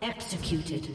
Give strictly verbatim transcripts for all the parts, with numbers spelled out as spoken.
Executed.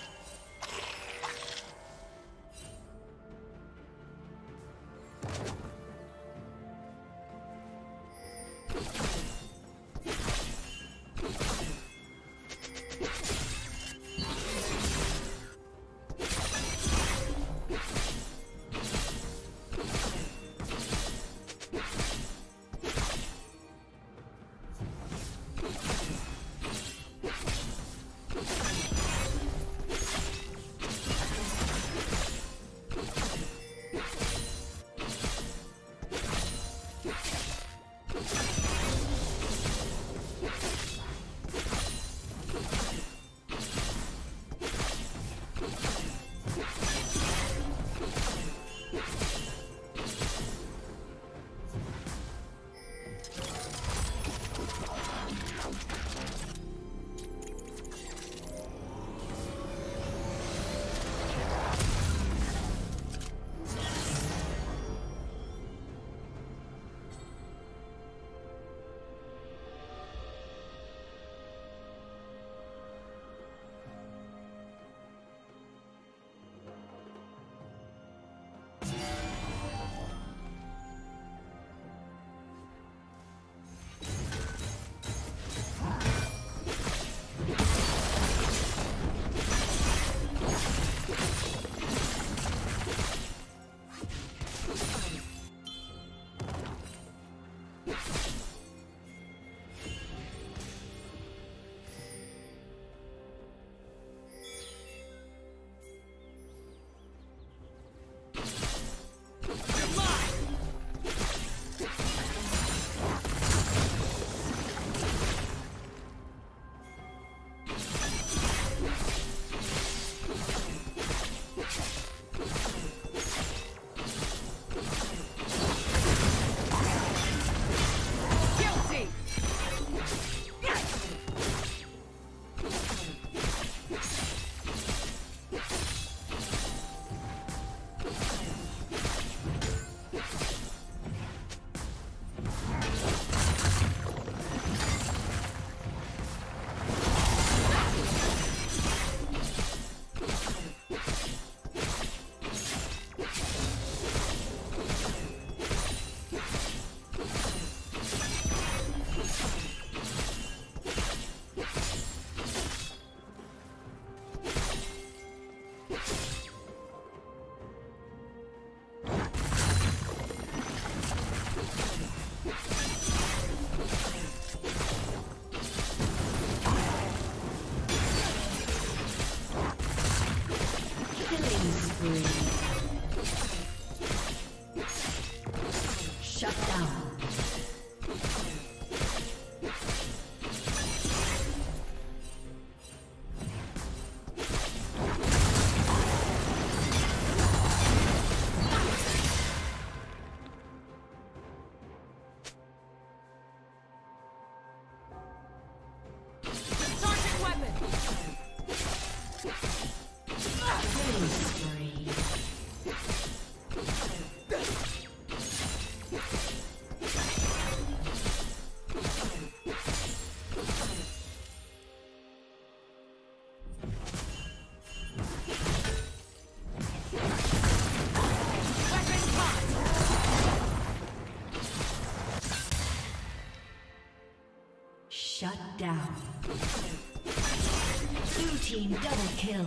Team double kill.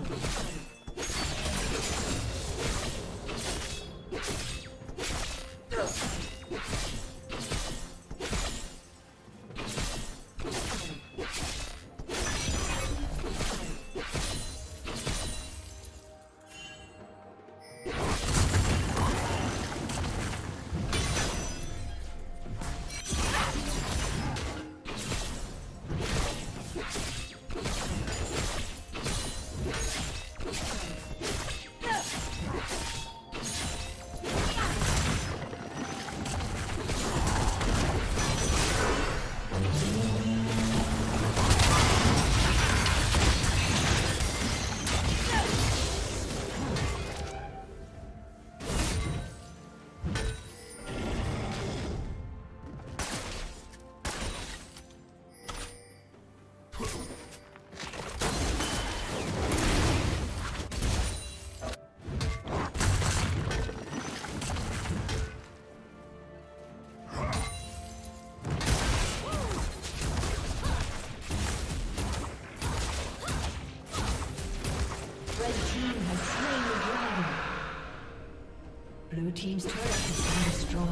Blue team's turret has been destroyed.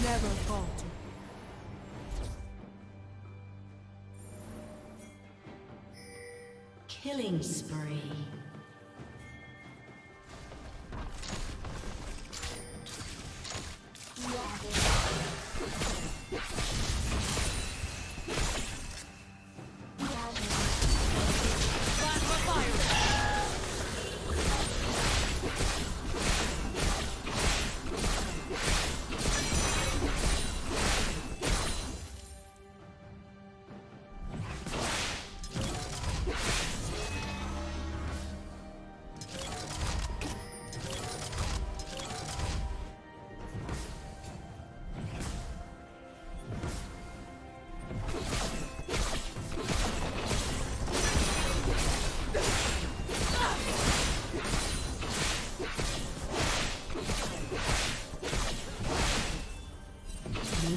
Never fault. Killing spree. Blue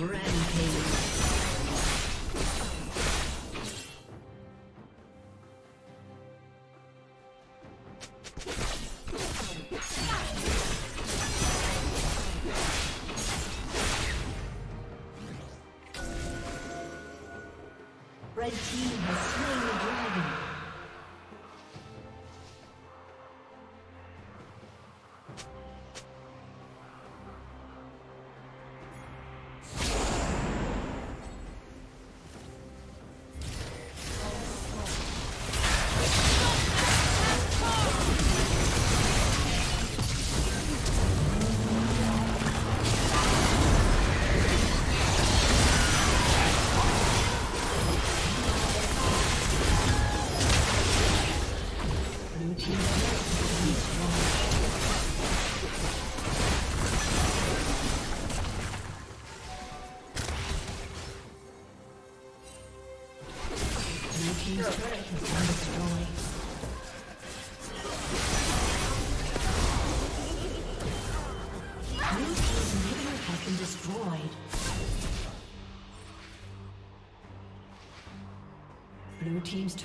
Rampage. Blue team's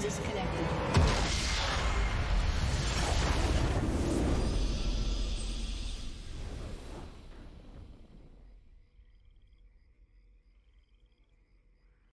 Disconnected.